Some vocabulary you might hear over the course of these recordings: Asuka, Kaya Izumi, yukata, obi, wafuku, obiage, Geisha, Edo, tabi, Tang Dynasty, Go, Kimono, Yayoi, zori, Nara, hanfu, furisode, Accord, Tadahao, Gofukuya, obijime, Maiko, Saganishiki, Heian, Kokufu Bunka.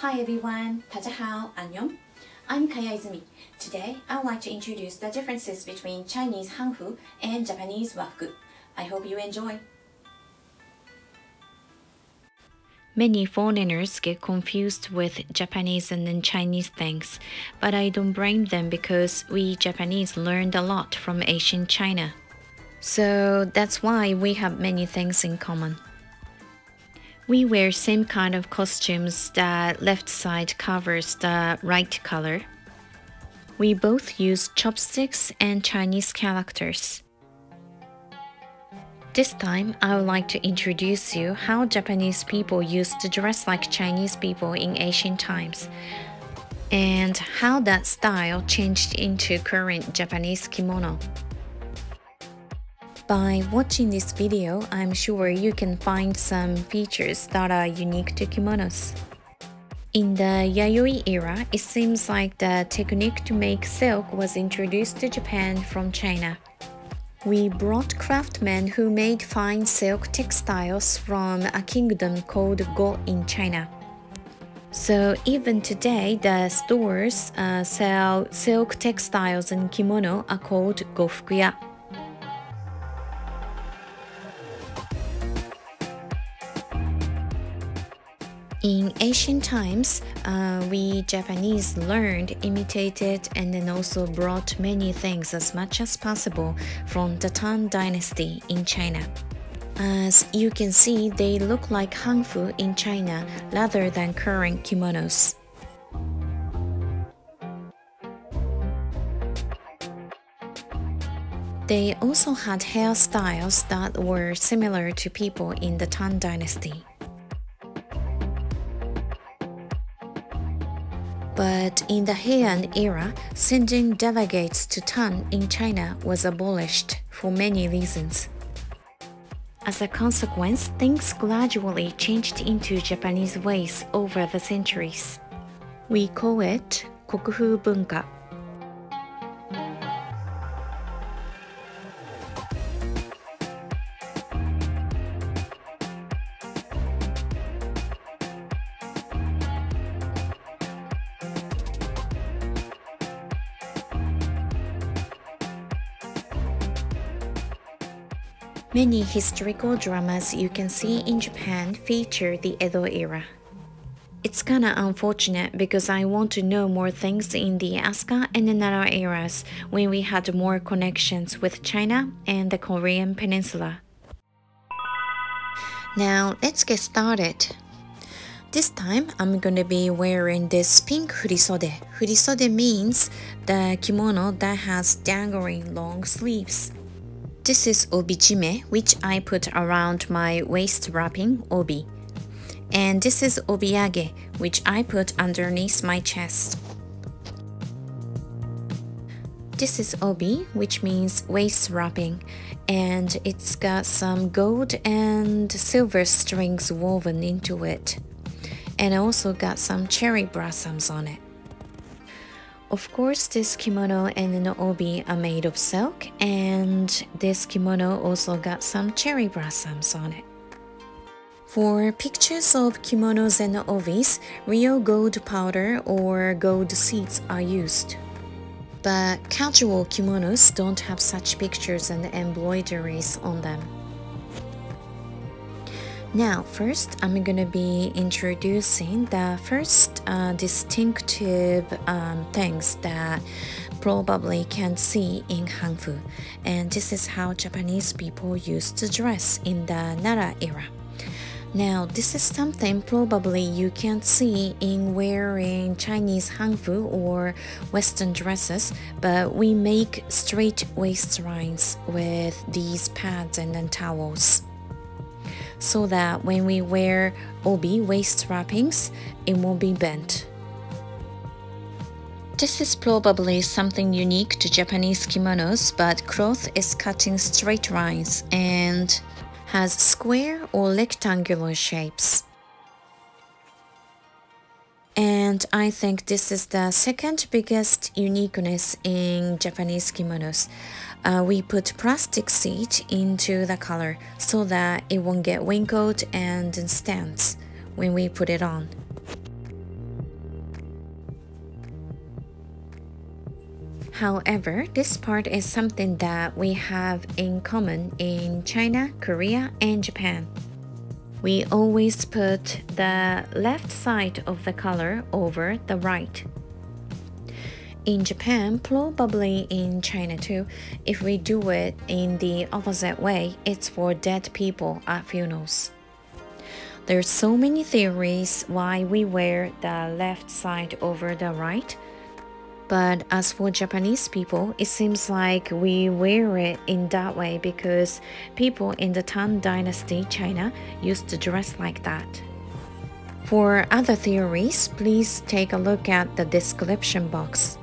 Hi everyone, Tadahao, Annyeong. I'm Kaya Izumi. Today, I would like to introduce the differences between Chinese hanfu and Japanese wafuku. I hope you enjoy. Many foreigners get confused with Japanese and then Chinese things, but I don't blame them because we Japanese learned a lot from ancient China. So that's why we have many things in common. We wear same kind of costumes, the left side covers the right color. We both use chopsticks and Chinese characters. This time, I would like to introduce you how Japanese people used to dress like Chinese people in ancient times, and how that style changed into current Japanese kimono. By watching this video, I'm sure you can find some features that are unique to kimonos. In the Yayoi era, it seems like the technique to make silk was introduced to Japan from China. We brought craftsmen who made fine silk textiles from a kingdom called Go in China. So even today, the stores sell silk textiles and kimono are called Gofukuya. In ancient times, we Japanese learned, imitated, and then also brought many things as much as possible from the Tang Dynasty in China. As you can see, they look like hanfu in China rather than current kimonos. They also had hairstyles that were similar to people in the Tang Dynasty. But in the Heian era, sending delegates to Tang in China was abolished for many reasons. As a consequence, things gradually changed into Japanese ways over the centuries. We call it Kokufu Bunka. Many historical dramas you can see in Japan feature the Edo era. It's kinda unfortunate because I want to know more things in the Asuka and the Nara eras when we had more connections with China and the Korean peninsula. Now let's get started. This time I'm gonna be wearing this pink furisode. Furisode means the kimono that has dangling long sleeves. This is obijime, which I put around my waist wrapping, obi. And this is obiage, which I put underneath my chest. This is obi, which means waist wrapping. And it's got some gold and silver strings woven into it. And also got some cherry blossoms on it. Of course, this kimono and an obi are made of silk, and this kimono also got some cherry blossoms on it. For pictures of kimonos and obis, real gold powder or gold seeds are used. But casual kimonos don't have such pictures and embroideries on them. Now, first, I'm gonna be introducing the first distinctive things that probably can't see in hanfu, and this is how Japanese people used to dress in the Nara era. Now, this is something probably you can't see in wearing Chinese hanfu or Western dresses, but we make straight waistlines with these pads and then towels, so that when we wear obi waist wrappings, it won't be bent. This is probably something unique to Japanese kimonos, but cloth is cut in straight lines and has square or rectangular shapes. And I think this is the second biggest uniqueness in Japanese kimonos. We put plastic seed into the color so that it won't get wrinkled and stands when we put it on. However, this part is something that we have in common in China, Korea, and Japan. We always put the left side of the color over the right. In Japan, probably in China too, if we do it in the opposite way, it's for dead people at funerals. There's so many theories why we wear the left side over the right. But as for Japanese people, it seems like we wear it in that way because people in the Tang Dynasty, China, used to dress like that. For other theories, please take a look at the description box.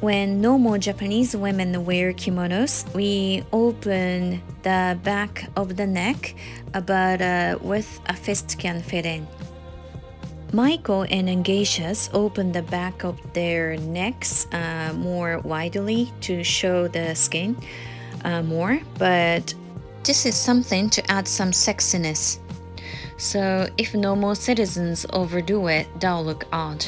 When normal Japanese women wear kimonos, we open the back of the neck, but with a fist can fit in. Maiko and geishas open the back of their necks more widely to show the skin more, but this is something to add some sexiness. So if normal citizens overdo it, that'll look odd.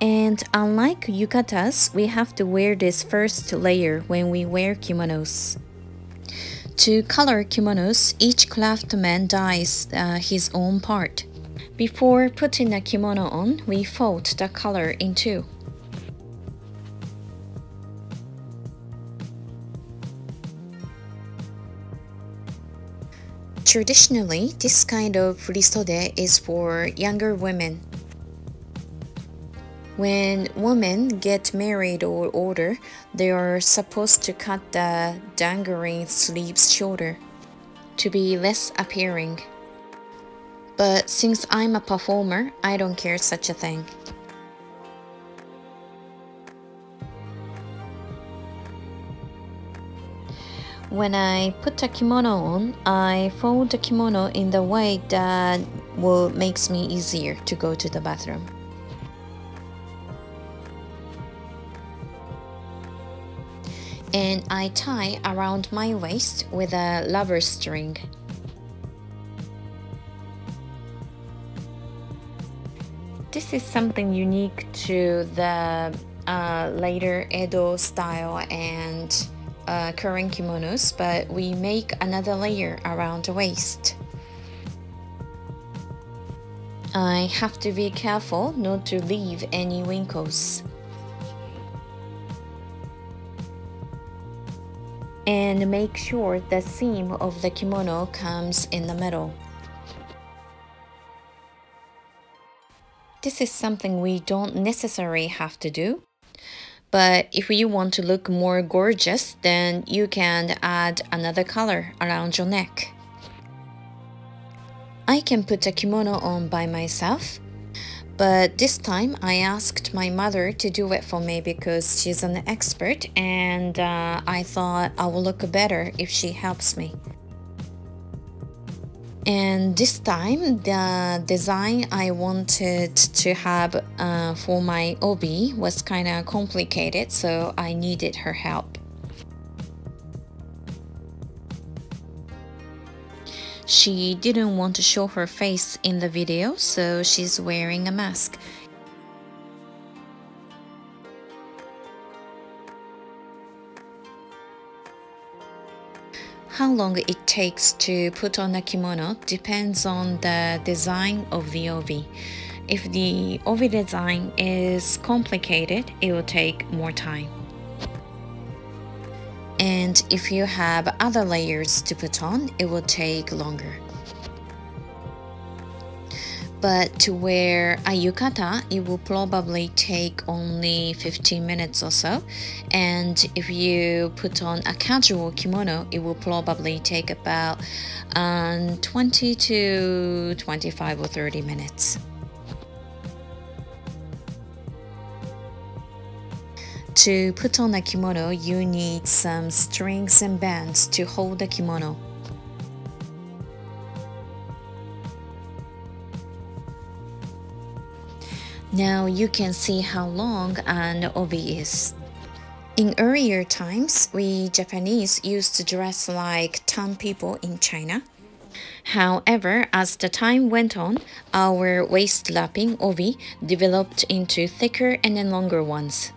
And unlike yukatas, we have to wear this first layer when we wear kimonos. To color kimonos, each craftsman dyes his own part. Before putting the kimono on, we fold the color in two. Traditionally, this kind of furisode is for younger women. When women get married or older, they are supposed to cut the dangling sleeves shorter to be less appearing. But since I'm a performer, I don't care such a thing. When I put a kimono on, I fold the kimono in the way that will makes me easier to go to the bathroom. And I tie around my waist with a rubber string. This is something unique to the later Edo style and current kimonos, but we make another layer around the waist. I have to be careful not to leave any wrinkles. And make sure the seam of the kimono comes in the middle. This is something we don't necessarily have to do, but if you want to look more gorgeous, then you can add another color around your neck. I can put a kimono on by myself, but this time I asked my mother to do it for me because she's an expert, and I thought I will look better if she helps me. And this time the design I wanted to have for my obi was kind of complicated, so I needed her help. She didn't want to show her face in the video, so she's wearing a mask. How long it takes to put on a kimono depends on the design of the obi. If the obi design is complicated, it will take more time. And if you have other layers to put on, it will take longer. But to wear a yukata, it will probably take only 15 minutes or so. And if you put on a casual kimono, it will probably take about 20 to 25 or 30 minutes. To put on a kimono, you need some strings and bands to hold the kimono. Now you can see how long an obi is. In earlier times, we Japanese used to dress like Tang people in China. However, as the time went on, our waist-lapping obi developed into thicker and then longer ones.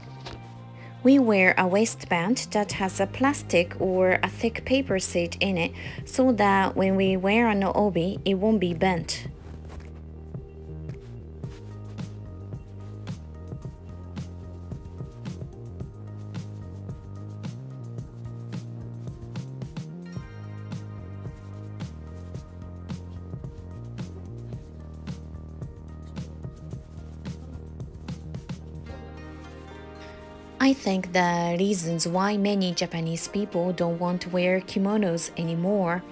We wear a waistband that has a plastic or a thick paper seat in it so that when we wear an obi, it won't be bent. I think the reasons why many Japanese people don't want to wear kimonos anymore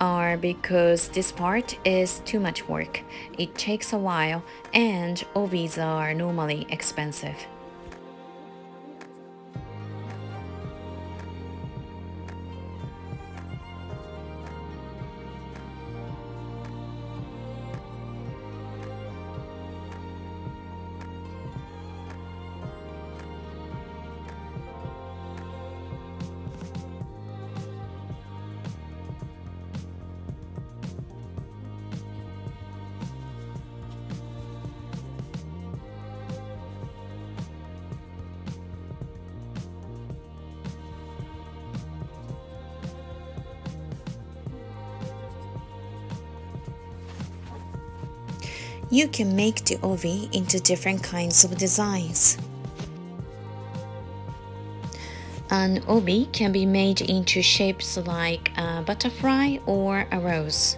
are because this part is too much work, it takes a while, and obis are normally expensive. You can make the obi into different kinds of designs. An obi can be made into shapes like a butterfly or a rose.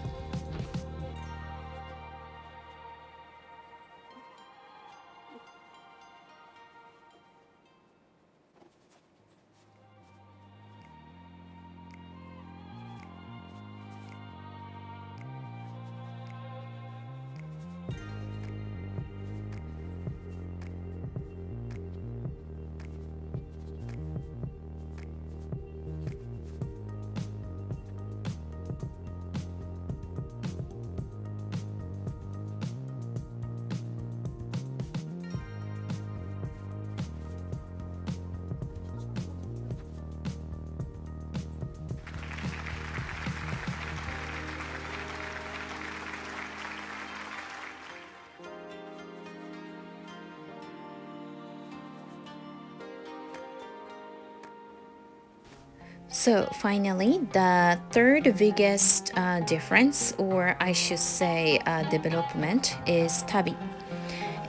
So finally, the third biggest difference, or I should say development, is tabi.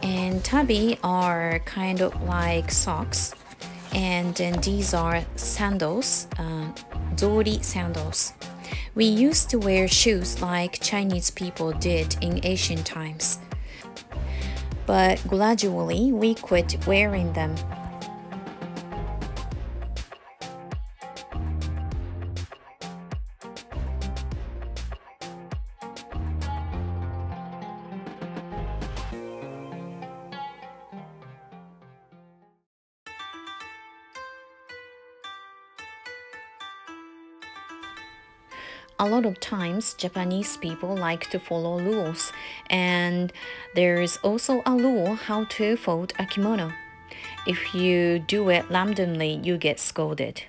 And tabi are kind of like socks, and then these are sandals, zori sandals. We used to wear shoes like Chinese people did in ancient times, but gradually we quit wearing them. A lot of times Japanese people like to follow rules, and there is also a rule how to fold a kimono. If you do it randomly, you get scolded.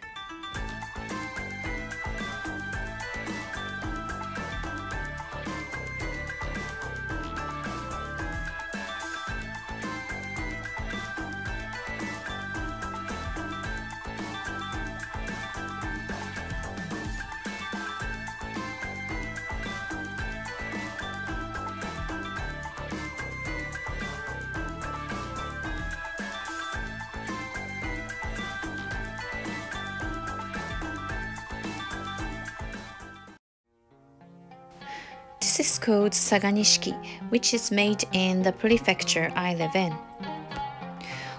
This is called Saganishiki, which is made in the prefecture I live in.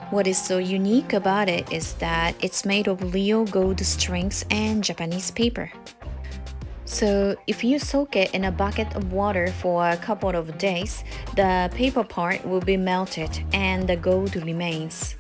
What is so unique about it is that it's made of real gold strings and Japanese paper. So if you soak it in a bucket of water for a couple of days, the paper part will be melted and the gold remains.